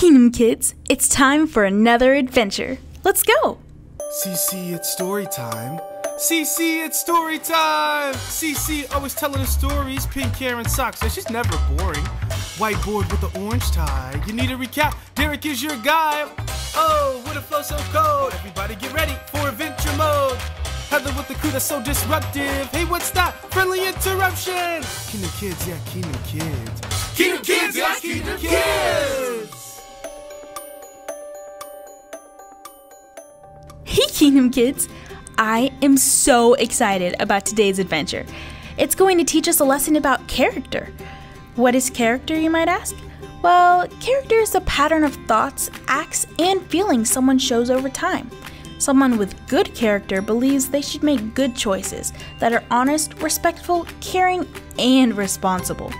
Kingdom Kids, it's time for another adventure. Let's go! Cece, it's story time. Cece, it's story time! Cece always telling her stories, pink hair and socks, so she's never boring. Whiteboard with the orange tie. You need a recap, Derek is your guy. Oh, what a flow so cold. Everybody get ready for adventure mode. Heather with the crew that's so disruptive. Hey, what's that? Friendly interruption! Kingdom Kids, yeah, Kingdom Kids. Kingdom Kids, yeah, Kingdom Kids! Hey, Kingdom Kids! I am so excited about today's adventure. It's going to teach us a lesson about character. What is character, you might ask? Well, character is the pattern of thoughts, acts, and feelings someone shows over time. Someone with good character believes they should make good choices that are honest, respectful, caring, and responsible.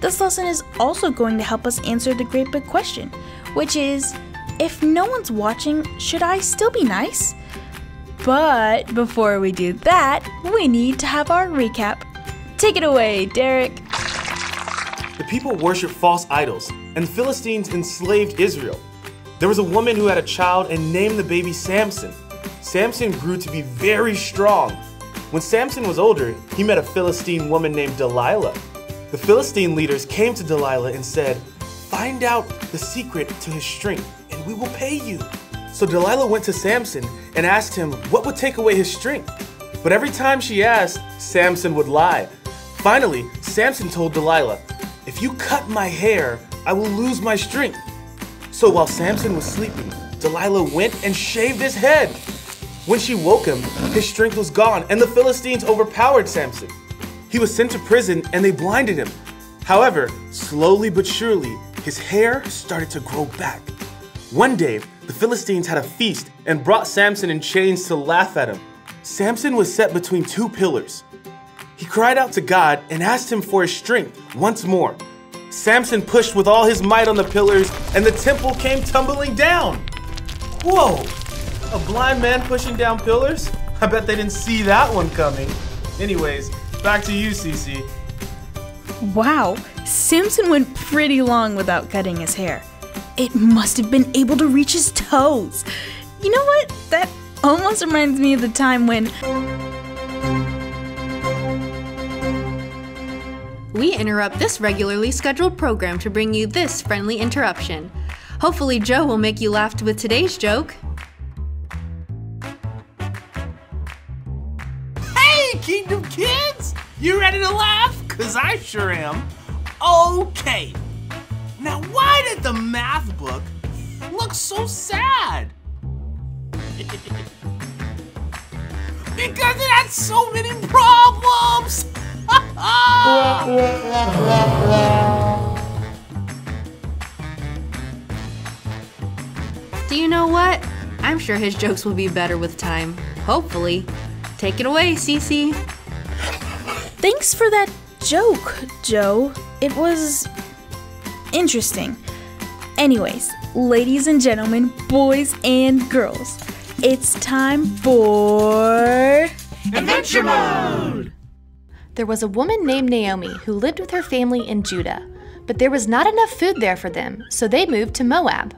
This lesson is also going to help us answer the great big question, which is, if no one's watching, should I still be nice? But before we do that, we need to have our recap. Take it away, Derek. The people worshiped false idols, and the Philistines enslaved Israel. There was a woman who had a child and named the baby Samson. Samson grew to be very strong. When Samson was older, he met a Philistine woman named Delilah. The Philistine leaders came to Delilah and said, "Find out the secret to his strength, and we will pay you." So Delilah went to Samson and asked him what would take away his strength. But every time she asked, Samson would lie. Finally, Samson told Delilah, "If you cut my hair, I will lose my strength." So while Samson was sleeping, Delilah went and shaved his head. When she woke him, his strength was gone, and the Philistines overpowered Samson. He was sent to prison, and they blinded him. However, slowly but surely, his hair started to grow back. One day, the Philistines had a feast and brought Samson in chains to laugh at him. Samson was set between two pillars. He cried out to God and asked him for his strength once more. Samson pushed with all his might on the pillars, and the temple came tumbling down. Whoa, a blind man pushing down pillars? I bet they didn't see that one coming. Anyways, back to you, Cece. Wow, Samson went pretty long without cutting his hair. It must have been able to reach his toes. You know what? That almost reminds me of the time when we interrupt this regularly scheduled program to bring you this friendly interruption. Hopefully, Joe will make you laugh with today's joke. Hey, Kingdom Kids! You ready to laugh? Because I sure am. Okay. Now, why did the math book look so sad? Because it had so many problems! Do you know what? I'm sure his jokes will be better with time. Hopefully. Take it away, Cece. Thanks for that joke, Joe. It was interesting. Anyways, ladies and gentlemen, boys and girls, it's time for Adventure Mode! There was a woman named Naomi who lived with her family in Judah, but there was not enough food there for them, so they moved to Moab.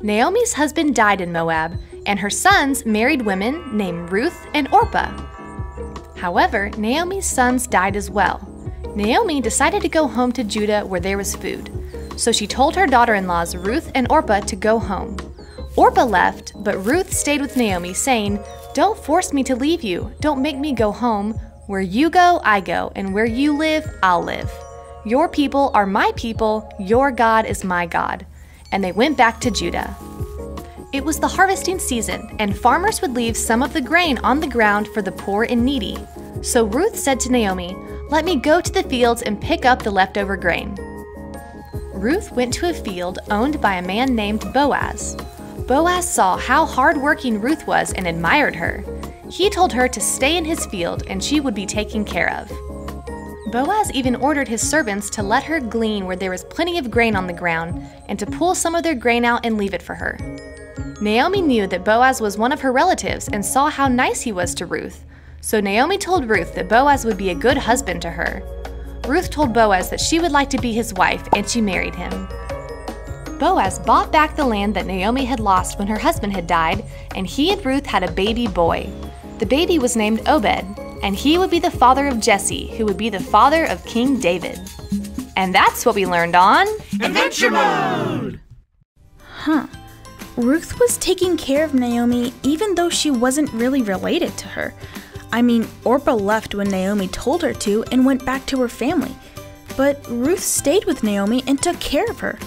Naomi's husband died in Moab, and her sons married women named Ruth and Orpah. However, Naomi's sons died as well. Naomi decided to go home to Judah where there was food. So she told her daughter-in-laws Ruth and Orpah to go home. Orpah left, but Ruth stayed with Naomi, saying, "Don't force me to leave you. Don't make me go home. Where you go, I go, and where you live, I'll live. Your people are my people. Your God is my God." And they went back to Judah. It was the harvesting season, and farmers would leave some of the grain on the ground for the poor and needy. So Ruth said to Naomi, "Let me go to the fields and pick up the leftover grain." Ruth went to a field owned by a man named Boaz. Boaz saw how hard-working Ruth was and admired her. He told her to stay in his field and she would be taken care of. Boaz even ordered his servants to let her glean where there was plenty of grain on the ground and to pull some of their grain out and leave it for her. Naomi knew that Boaz was one of her relatives and saw how nice he was to Ruth. So Naomi told Ruth that Boaz would be a good husband to her. Ruth told Boaz that she would like to be his wife, and she married him. Boaz bought back the land that Naomi had lost when her husband had died, and he and Ruth had a baby boy. The baby was named Obed, and he would be the father of Jesse, who would be the father of King David. And that's what we learned on Adventure Mode! Huh. Ruth was taking care of Naomi even though she wasn't really related to her. I mean, Orpah left when Naomi told her to and went back to her family. But Ruth stayed with Naomi and took care of her.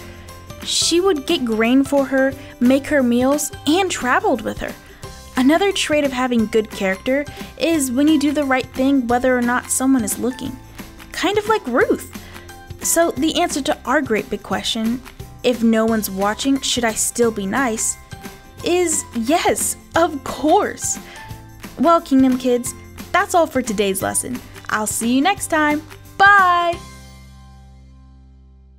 She would get grain for her, make her meals, and traveled with her. Another trait of having good character is when you do the right thing whether or not someone is looking. Kind of like Ruth. So the answer to our great big question, if no one's watching, should I still be nice, is yes, of course. Well, Kingdom Kids, that's all for today's lesson. I'll see you next time. Bye!